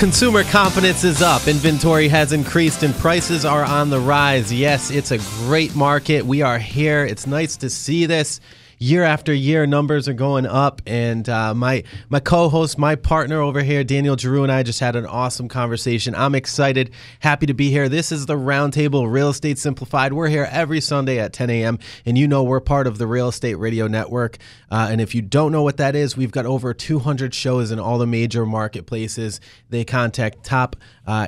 Consumer confidence is up, inventory has increased, and prices are on the rise. Yes, it's a great market. We are here. It's nice to see this. Year after year, numbers are going up, and my co-host, my partner over here, Daniel Giroux, and I just had an awesome conversation. I'm excited, happy to be here. This is the Round Table Real Estate Simplified. We're here every Sunday at 10 a.m., and you know we're part of the Real Estate Radio Network. And if you don't know what that is, we've got over 200 shows in all the major marketplaces. They contact top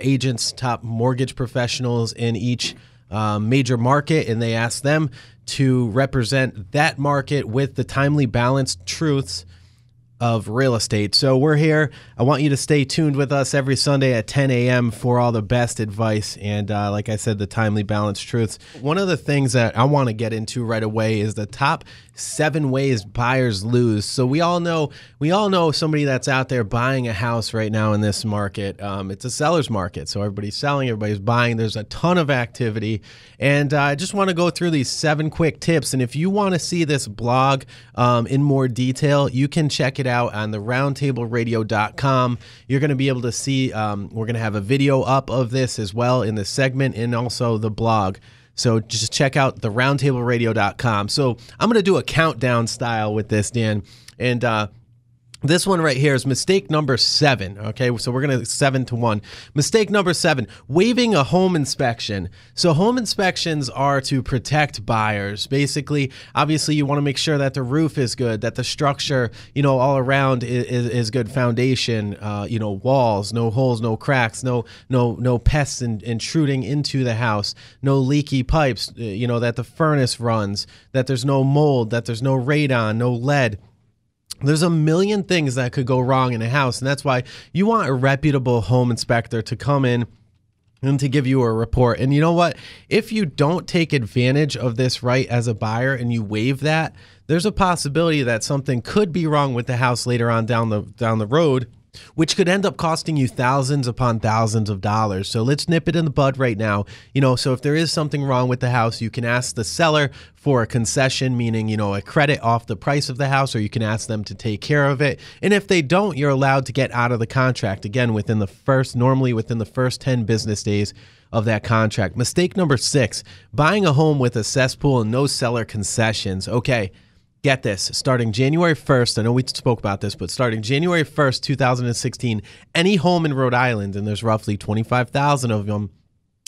agents, top mortgage professionals in each major market, and they ask them to represent that market with the timely, balanced truths of real estate. So we're here. I want you to stay tuned with us every Sunday at 10 a.m. for all the best advice and, like I said, the timely, balanced truths. One of the things that I want to get into right away is the top 7 ways buyers lose. So we all know somebody that's out there buying a house right now in this market. It's a seller's market, so everybody's selling, everybody's buying. There's a ton of activity, and I just want to go through these 7 quick tips. And if you want to see this blog in more detail, you can check it out on the roundtableradio.com. You're going to be able to see, we're going to have a video up of this as well in the segment and also the blog. So just check out the roundtableradio.com. So I'm going to do a countdown style with this, Dan. And this one right here is mistake number 7. Okay, so we're going to 7 to 1. Mistake number 7, waiving a home inspection. So home inspections are to protect buyers. Basically, obviously, you want to make sure that the roof is good, that the structure, you know, all around is good foundation, you know, walls, no holes, no cracks, no pests intruding into the house, no leaky pipes, you know, that the furnace runs, that there's no mold, that there's no radon, no lead. There's a million things that could go wrong in a house, and that's why you want a reputable home inspector to come in and to give you a report. And you know what? If you don't take advantage of this right as a buyer and you waive that, there's a possibility that something could be wrong with the house later on down the road, which could end up costing you thousands upon thousands of dollars. So let's nip it in the bud right now. You know, so if there is something wrong with the house, you can ask the seller for a concession, meaning, you know, a credit off the price of the house, or you can ask them to take care of it. And if they don't, you're allowed to get out of the contract, again, normally within the first 10 business days of that contract. Mistake number 6, buying a home with a cesspool and no seller concessions. Okay. Get this, starting January 1st, I know we spoke about this, but starting January 1st, 2016, any home in Rhode Island, and there's roughly 25,000 of them,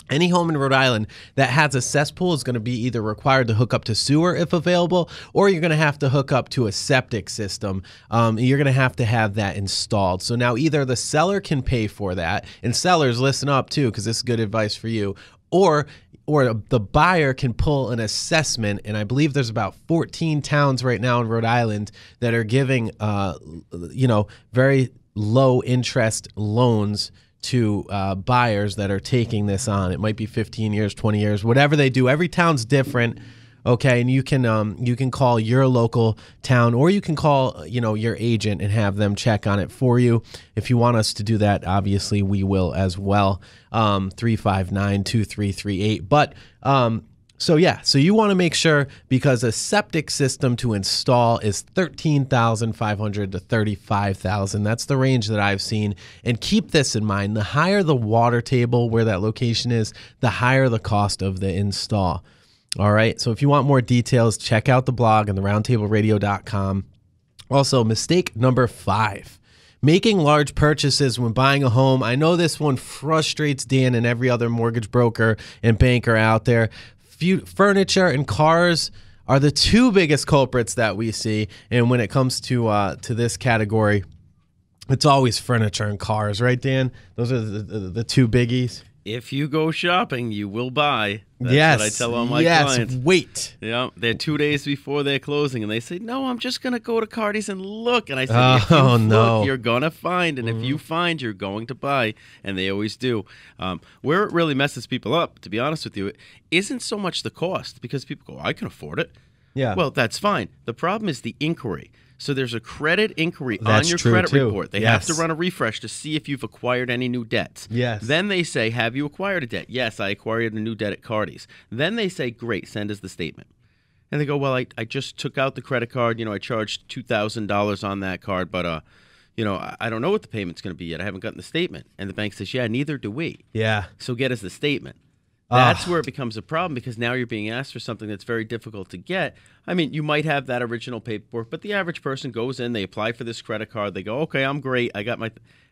any home in Rhode Island that has a cesspool is going to be either required to hook up to sewer if available, or you're going to have to hook up to a septic system. You're going to have that installed. So now either the seller can pay for that, and sellers, listen up too, because this is good advice for you, or the buyer can pull an assessment, and I believe there's about 14 towns right now in Rhode Island that are giving, you know, very low interest loans to buyers that are taking this on. It might be 15 years, 20 years, whatever they do. Every town's different. Okay, and you can call your local town, or you can call, you know, your agent and have them check on it for you. If you want us to do that, obviously we will as well. 359-2338. But so yeah, so you want to make sure, because a septic system to install is $13,500 to $35,000. That's the range that I've seen. And keep this in mind: the higher the water table where that location is, the higher the cost of the install. All right, so if you want more details, check out the blog on the roundtableradio.com. Also, mistake number 5, making large purchases when buying a home. I know this one frustrates Dan and every other mortgage broker and banker out there. Furniture and cars are the 2 biggest culprits that we see, and when it comes to this category, it's always furniture and cars, right, Dan? Those are the 2 biggies. If you go shopping, you will buy. That's what I tell all my clients. Wait. Yeah, they're 2 days before they're closing, and they say, "No, I'm just going to go to Cardi's and look." And I say, "If you look, you're going to find, and if you find, you're going to buy." And they always do. Where it really messes people up, to be honest with you, it isn't so much the cost, because people go, "I can afford it." Yeah. Well, that's fine. The problem is the inquiry. So there's a credit inquiry on your credit report. They have to run a refresh to see if you've acquired any new debts. Yes. Then they say, "Have you acquired a debt?" "Yes, I acquired a new debt at Cardi's." Then they say, "Great, send us the statement." And they go, "Well, I just took out the credit card. You know, I charged $2,000 on that card, but you know, I don't know what the payment's going to be yet. I haven't gotten the statement. And the bank says, yeah, neither do we. Yeah. So get us the statement. That's where it becomes a problem, because now you're being asked for something that's very difficult to get. I mean, you might have that original paperwork, but the average person goes in, they apply for this credit card, they go, okay, I'm great, I got my...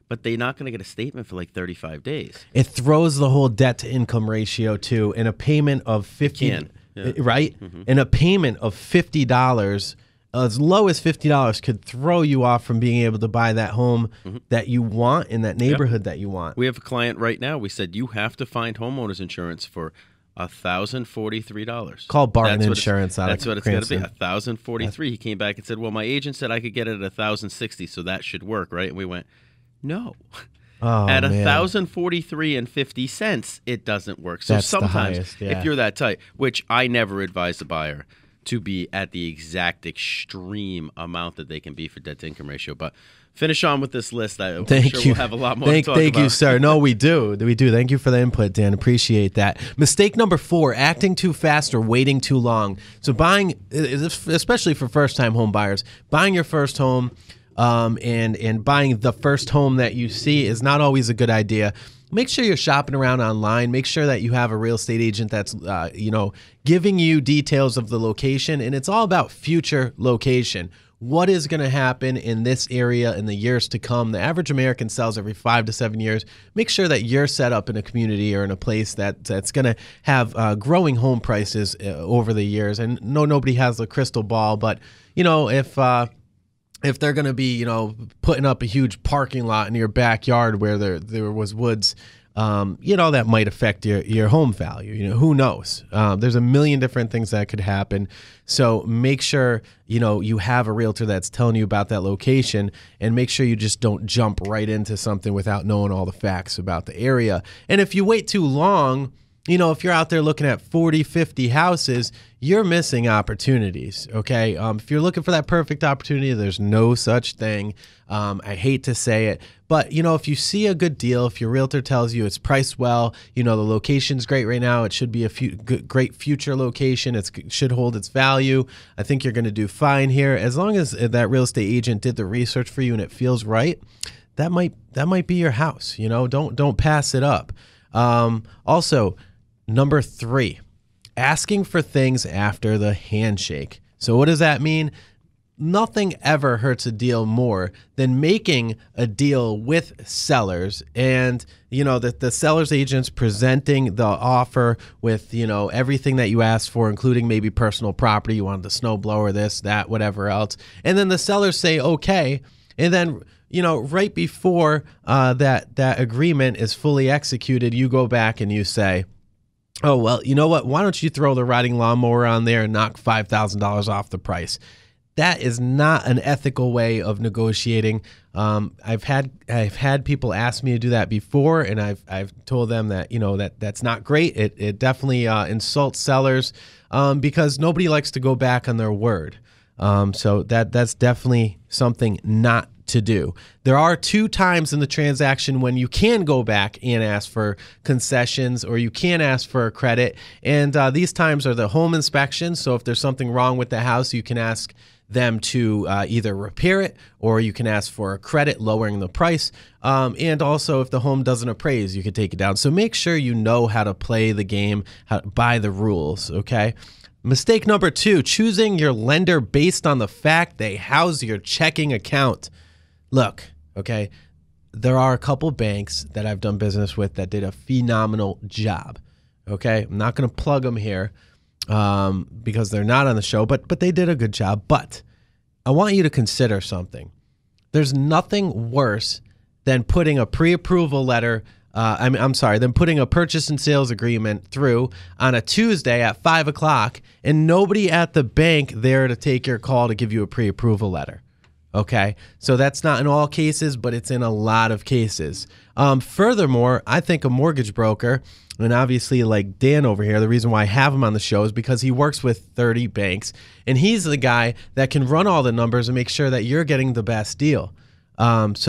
But they're not going to get a statement for like 35 days. It throws the whole debt-to-income ratio, too, and a payment of $50... Yeah. Right? Mm-hmm. And a payment of $50... as low as $50 could throw you off from being able to buy that home mm-hmm. that you want in that neighborhood yep. that you want. We have a client right now. We said, you have to find homeowners insurance for $1,043. Call Barton Insurance out of Cranston. That's what it's going to be, $1,043. He came back and said, well, my agent said I could get it at $1,060, so that should work, right? And we went, no. Oh, at $1,043.50, it doesn't work. So that's sometimes the highest, yeah. if you're that tight, which I never advise a buyer to be at the exact extreme amount that they can be for debt-to-income ratio. But finish on with this list. I'm sure we'll have a lot more to talk about. Thank you, sir. No, we do. We do. Thank you for the input, Dan. Appreciate that. Mistake number 4, acting too fast or waiting too long. So buying, especially for first-time home buyers, buying your first home and buying the first home that you see is not always a good idea. Make sure you're shopping around online. Make sure that you have a real estate agent that's, you know, giving you details of the location. And it's all about future location. What is going to happen in this area in the years to come? The average American sells every 5 to 7 years. Make sure that you're set up in a community or in a place that's going to have growing home prices over the years. And no, nobody has a crystal ball, but, you know, if they're going to be, you know, putting up a huge parking lot in your backyard where there was woods, you know, that might affect your home value. You know, who knows? There's a million different things that could happen. So make sure, you know, you have a realtor that's telling you about that location, and make sure you just don't jump right into something without knowing all the facts about the area. And if you wait too long, you know, if you're out there looking at 40, 50 houses, you're missing opportunities, okay? If you're looking for that perfect opportunity, there's no such thing. I hate to say it, but, you know, if you see a good deal, if your realtor tells you it's priced well, you know, the location's great right now, it should be a great future location, it should hold its value, I think you're going to do fine here. As long as that real estate agent did the research for you and it feels right, that might be your house, you know? Don't pass it up. Also, number 3, asking for things after the handshake. So what does that mean? Nothing ever hurts a deal more than making a deal with sellers, and you know that the seller's agent's presenting the offer with, you know, everything that you asked for, including maybe personal property. You wanted the snowblower, this, that, whatever else. And then the sellers say, okay. And then, you know, right before that agreement is fully executed, you go back and you say, oh, well, you know what? Why don't you throw the riding lawnmower on there and knock $5,000 off the price? That is not an ethical way of negotiating. I've had people ask me to do that before, and I've told them that, you know, that's not great. It definitely insults sellers because nobody likes to go back on their word. So that's definitely something not to do. There are 2 times in the transaction when you can go back and ask for concessions, or you can ask for a credit. And these times are the home inspection. So if there's something wrong with the house, you can ask them to either repair it, or you can ask for a credit, lowering the price. And also, if the home doesn't appraise, you can take it down. So make sure you know how to play the game, by the rules, okay? Mistake number 2, choosing your lender based on the fact they house your checking account. Look, okay, there are a couple banks that I've done business with that did a phenomenal job, okay? I'm not going to plug them here because they're not on the show, but they did a good job. But I want you to consider something. There's nothing worse than putting a pre-approval letter, than putting a purchase and sales agreement through on a Tuesday at 5 o'clock and nobody at the bank there to take your call to give you a pre-approval letter. Okay, so that's not in all cases, but it's in a lot of cases. Furthermore, I think a mortgage broker, and obviously like Dan over here, the reason why I have him on the show is because he works with 30 banks, and he's the guy that can run all the numbers and make sure that you're getting the best deal. And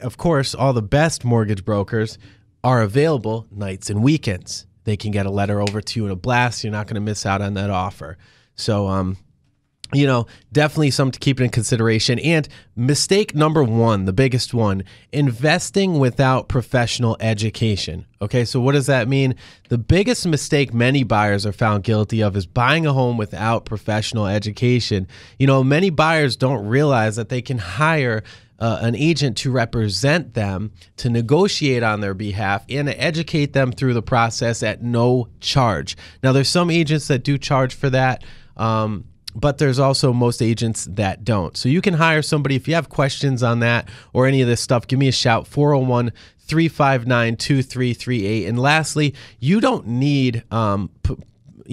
of course, all the best mortgage brokers are available nights and weekends. They can get a letter over to you in a blast. You're not going to miss out on that offer. So you know, definitely something to keep in consideration. And mistake number one, the biggest one, investing without professional education. Okay, so what does that mean? The biggest mistake many buyers are found guilty of is buying a home without professional education. You know, many buyers don't realize that they can hire an agent to represent them, to negotiate on their behalf, and to educate them through the process at no charge. Now, there's some agents that do charge for that, but there's also most agents that don't. So you can hire somebody. If you have questions on that or any of this stuff, give me a shout, 401-359-2338. And lastly, you don't need, you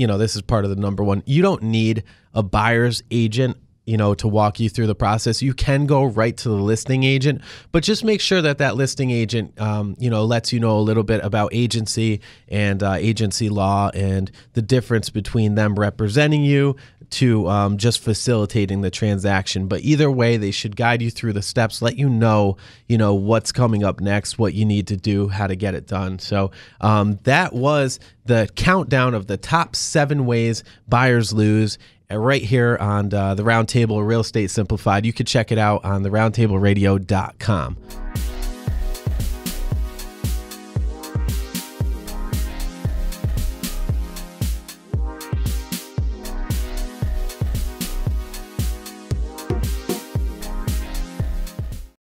know, this is part of the number one, you don't need a buyer's agent, you know, to walk you through the process. You can go right to the listing agent, but just make sure that that listing agent, you know, lets you know a little bit about agency and agency law and the difference between them representing you to just facilitating the transaction. But either way, they should guide you through the steps, let you know, what's coming up next, what you need to do, how to get it done. So that was the countdown of the top 7 ways buyers lose right here on the Round Table Real Estate Simplified. You can check it out on the roundtableradio.com.